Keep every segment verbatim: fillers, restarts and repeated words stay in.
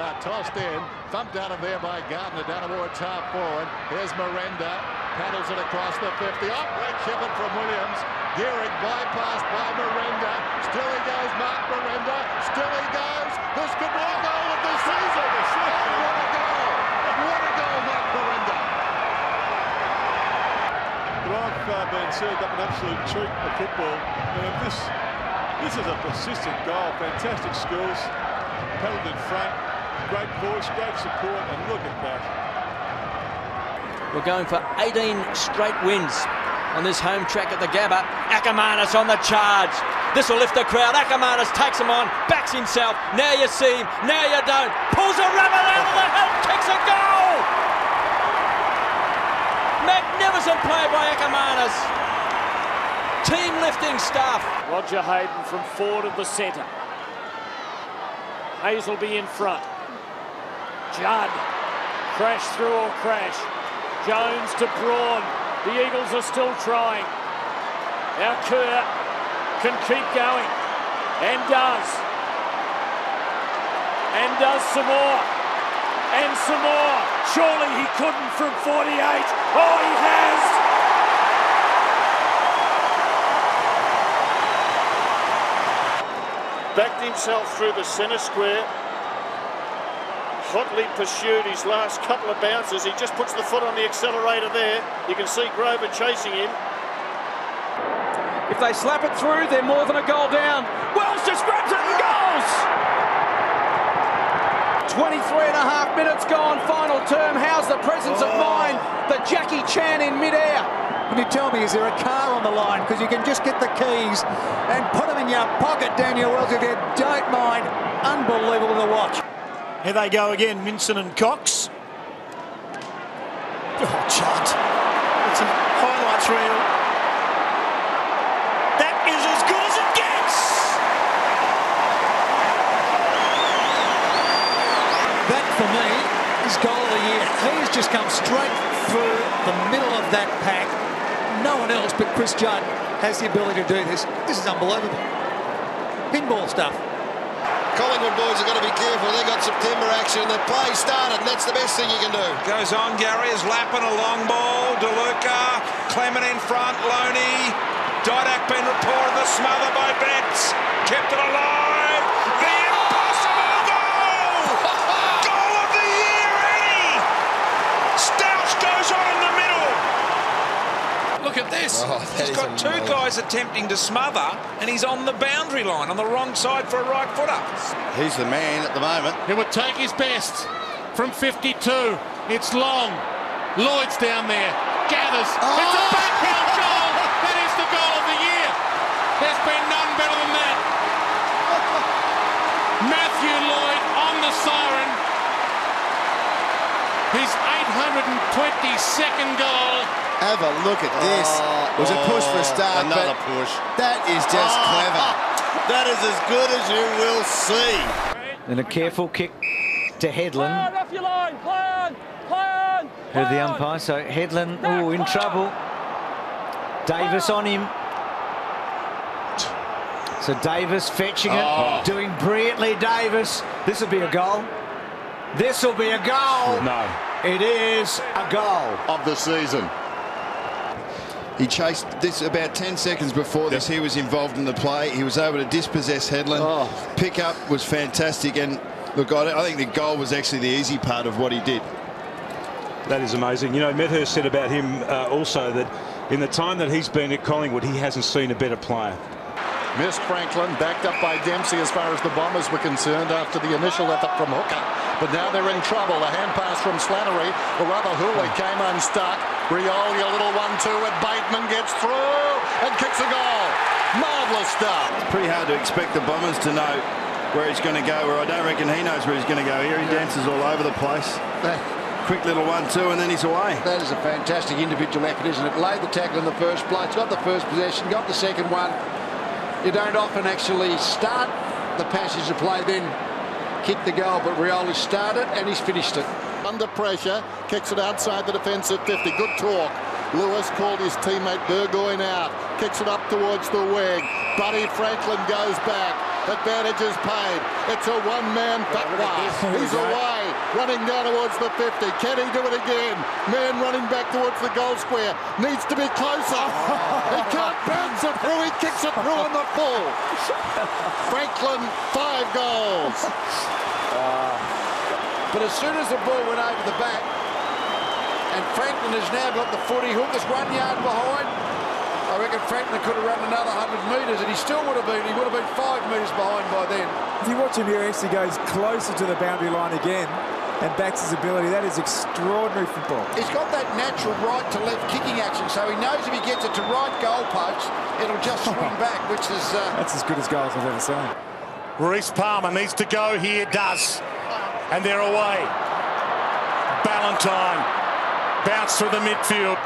uh, tossed in, thumped out of there by Gardner, down toward top forward. Here's Merenda, paddles it across the fifty. Oh, great shipping from Williams. Gehrig bypassed by Merenda. Still he goes, Mark Merenda. Still he goes. This could be a goal of the season. Oh, what a goal! What a goal, Mark Merenda. But I've uh, been served up an absolute treat of football, and this this is a persistent goal. Fantastic skills, paddled in front, great voice, great support, and look at that. We're going for eighteen straight wins on this home track at the Gabba. Akermanis on the charge. This will lift the crowd. Akermanis takes him on, backs himself. Now you see him, now you don't. Pulls a rabbit out of the head, kicks a goal! Magnificent play by Akermanis. Team lifting stuff. Roger Hayden from forward of the centre. Hazelby in front. Judd. Crash through or crash. Jones to Braun. The Eagles are still trying. Now Kerr can keep going. And does. And does some more. And some more. Surely he couldn't from forty-eight. Oh, he has! Backed himself through the centre square. Hotly pursued his last couple of bounces. He just puts the foot on the accelerator there. You can see Grover chasing him. If they slap it through, they're more than a goal down. Wells just grabs it and goals! twenty-three and a half minutes gone, final term. How's the presence oh. of mind? The Jackie Chan in mid-air. Can you tell me, is there a car on the line? Because you can just get the keys and put them in your pocket, Daniel Wells, if you don't mind. Unbelievable to watch. Here they go again, Minson and Cox. Oh, Judd. It's a highlights reel. That is as good as it gets! That, for me, is goal of the year. He's just come straight through the middle of that pack. No one else but Chris Judd has the ability to do this. This is unbelievable. Pinball stuff. Collingwood boys have got to be careful. They've got September action. The play started, and that's the best thing you can do. Goes on, Gary is lapping a long ball. DeLuca, Clement in front, Loney. Didak been reported, the smother by Betts. Kept it alive. The impossible goal! Goal of the year, Eddie! Stouch goes on in the middle. Look at this. Oh, he's got two guys attempting to smother, and he's on the boundary line, on the wrong side for a right footer. He's the man at the moment. He would take his best from fifty-two. It's long. Lloyd's down there. Gathers. Oh. It's a backhand goal. That is the goal of the year. There's been none better than that. Matthew Lloyd on the siren. His eight hundred twenty-second goal. Have a look at this. Oh, it was a push for a start. Another push. That is just oh, clever. That is as good as you will see. And a careful kick to Hedland. Play on, off your line. Play on. Play on. Play Heard the umpire. So Hedland, oh, in trouble. Davis on him. So Davis fetching it, oh. doing brilliantly. Davis. This will be a goal. This will be a goal. No. It is a goal of the season. He chased this about ten seconds before this. Yep. He was involved in the play. He was able to dispossess Hedland. Oh. Pick up was fantastic. And look, I think the goal was actually the easy part of what he did. That is amazing. You know, Medhurst said about him uh, also that in the time that he's been at Collingwood, he hasn't seen a better player. Missed Franklin, backed up by Dempsey as far as the Bombers were concerned after the initial effort from Hooker. But now they're in trouble. A hand pass from Slattery, or rather Hooley came unstuck. Rioli a little one two, and Bateman gets through and kicks a goal. Marvellous start. It's pretty hard to expect the Bombers to know where he's going to go, where I don't reckon he knows where he's going to go here. He dances all over the place. Quick little one two, and then he's away. That is a fantastic individual effort, isn't it? Laid the tackle in the first place, got the first possession, got the second one. You don't often actually start the passage of play, then kick the goal, but Rioli started and he's finished it. Under pressure, kicks it outside the defence at fifty. Good talk. Lewis called his teammate Burgoyne out, kicks it up towards the wing. Buddy Franklin goes back. Advantage is paid. It's a one-man fatwa. He's away, running down towards the fifty. Can he do it again? Man running back towards the goal square. Needs to be closer. He can't bounce it through. He kicks it through on the full. Franklin, five goals. Uh, but as soon as the ball went over the back, and Franklin has now got the footy, Hooker's one yard behind. I reckon Franklin could have run another one hundred metres and he still would have been, he would have been five metres behind by then. If you watch him here, he actually goes closer to the boundary line again and backs his ability. That is extraordinary football. He's got that natural right-to-left kicking action, so he knows if he gets it to right goalpost, it'll just swing back, which is... Uh... That's as good as goals I've ever seen. Reece Palmer needs to go here, does. And they're away. Ballantyne. Bounce through the midfield.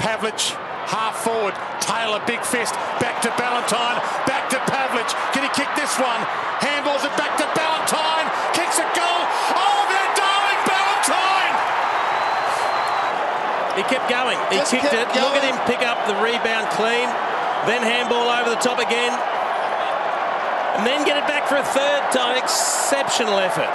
Pavlich. Half forward, Taylor, big fist, back to Ballantyne, back to Pavlich. Can he kick this one? Handballs it back to Ballantyne, kicks a goal. Oh, they're darling Ballantyne! He kept going, he Just kicked it. Going. Look at him pick up the rebound clean, then handball over the top again, and then get it back for a third time. Exceptional effort.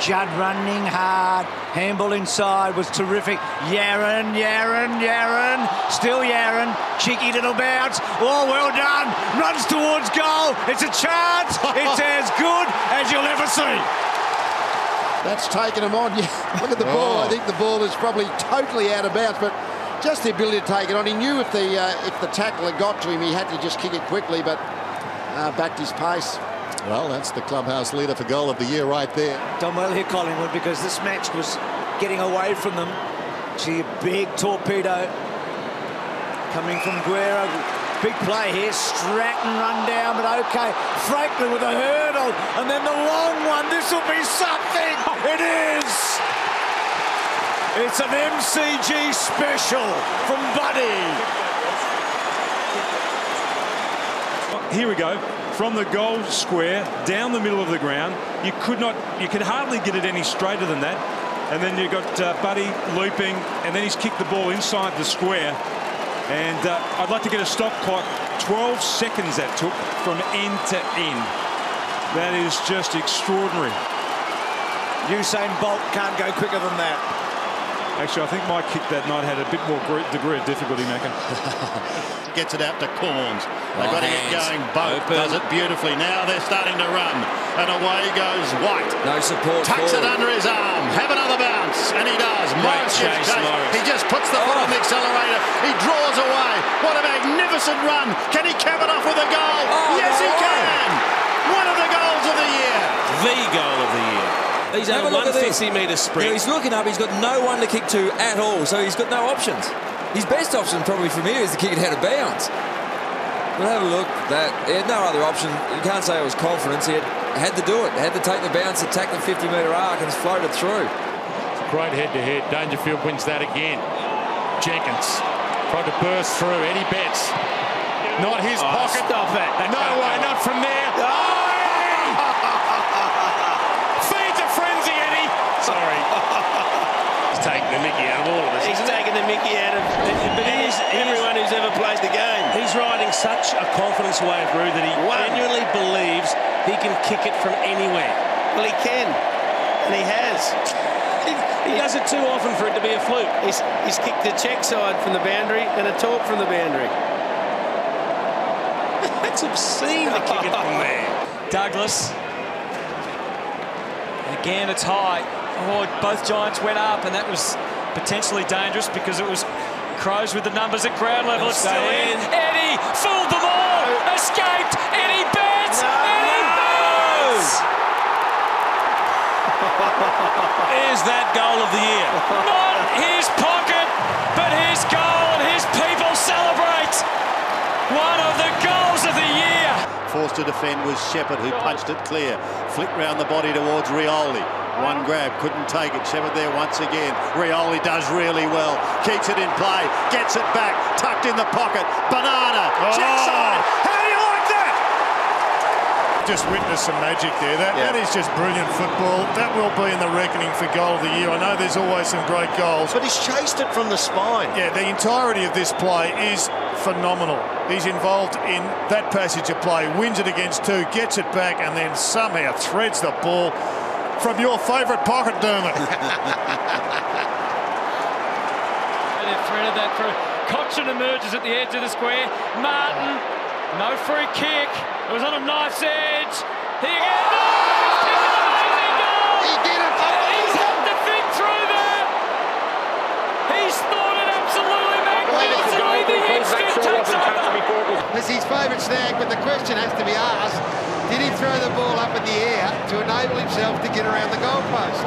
Judd running hard, handball inside was terrific. Yarran, Yarran, Yarran, still Yarran, cheeky little bounce. Oh, well done, runs towards goal, it's a chance, it's as good as you'll ever see. That's taken him on. Look at the ball, oh. I think the ball is probably totally out of bounds, but just the ability to take it on. He knew if the, uh, if the tackler got to him, he had to just kick it quickly, but uh, backed his pace. Well, that's the clubhouse leader for goal of the year right there. Done well here, Collingwood, because this match was getting away from them. Gee, a big torpedo coming from Guerra. Big play here. Stratton run down, but OK. Franklin with a hurdle, and then the long one. This will be something. It is. It's an M C G special from Buddy. Here we go. From the goal square down the middle of the ground, you could not, you could hardly get it any straighter than that. And then you got uh, Buddy looping, and then he's kicked the ball inside the square. And uh, I'd like to get a stop clock. twelve seconds that took from end to end. That is just extraordinary. Usain Bolt can't go quicker than that. Actually, I think my kick that night had a bit more degree of difficulty, Macca. Gets it out to Corns. They've got to get going. Both does it beautifully. Now they're starting to run. And away goes White. No support. Tucks forward. It under his arm. Have another bounce. And he does. Morris chase, Morris. He just puts the foot oh. on the accelerator. He draws away. What a magnificent run. Can he cap it off with a goal? Oh, yes, he can. Oh. One of the goals of the year. The goal of the year. He's had a one hundred fifty metre sprint. Yeah, he's looking up. He's got no one to kick to at all, so he's got no options. His best option probably from here is to kick it out of bounds. But have a look. That he had no other option. You can't say it was confidence. He had, had to do it. Had to take the bounce, attack the fifty metre arc, and floated through. It's a great head-to-head. -head. Dangerfield wins that again. Jenkins tried to burst through. Eddie Betts. Not his oh, pocket. Stop that. that no way. Not from there. Oh! Sorry. He's taking the mickey out of all of us. He's taking the mickey out of but he is, everyone who's ever played the game. He's riding such a confidence wave through that he One. genuinely believes he can kick it from anywhere. Well, he can. And he has. He, he does it too often for it to be a fluke. He's, he's kicked a check side from the boundary and a torque from the boundary. That's obscene to kick it from there. Douglas. Again, it's high. Oh, both Giants went up, and that was potentially dangerous because it was Crows with the numbers at ground level. It's still in. Eddie fooled them all. No. Escaped. Eddie Betts. No. Eddie no. Betts. Here's that goal of the year. Not his pocket, but his goal, and his people celebrate. One of the goals of the year. Forced to defend was Shepard, who punched it clear. Flicked round the body towards Rioli. One grab, couldn't take it. Shepard there once again. Rioli does really well. Keeps it in play. Gets it back. Tucked in the pocket. Banana. Oh. Check side. How do you like that? just witnessed some magic there. That, yeah. that is just brilliant football. That will be in the reckoning for goal of the year. I know there's always some great goals. But he's chased it from the spine. Yeah, the entirety of this play is phenomenal. He's involved in that passage of play, wins it against two, gets it back, and then somehow threads the ball from your favourite pocket, Dermot. And they've threaded that through. Cochrane emerges at the edge of the square. Martin, no free kick. It was on a knife's edge. Here you go. Oh! No, he's kicked an amazing goal. He did it. Oh, he's had to think through there. He's thought it absolutely magnificently. The instinct takes over. It's his favourite snag, but the question has to be asked. Did he throw the ball up in the air to enable himself to get around the goalpost?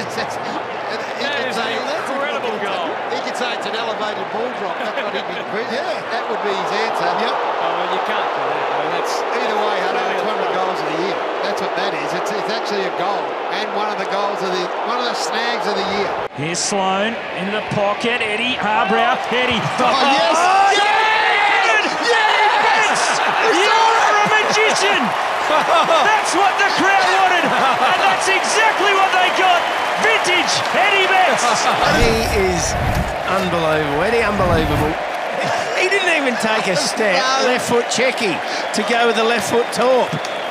That's, that's, he that is say, an incredible he goal. Say, he could say it's an elevated ball drop. That's what he'd be, yeah, that would be his answer. Yep. Oh, well, you can't do that. I mean, that's, Either way, I know it's one of the goals of the year. That's what that is. It's, it's actually a goal and one of the goals of the one of the snags of the year. Here's Sloane into the pocket. Eddie Harbrow. Eddie. Oh, oh yes. Oh, yes. That's what the crowd wanted, and that's exactly what they got. Vintage Eddie Betts. He is unbelievable. Eddie, unbelievable. He didn't even take a step. No. Left foot checky to go with the left foot top.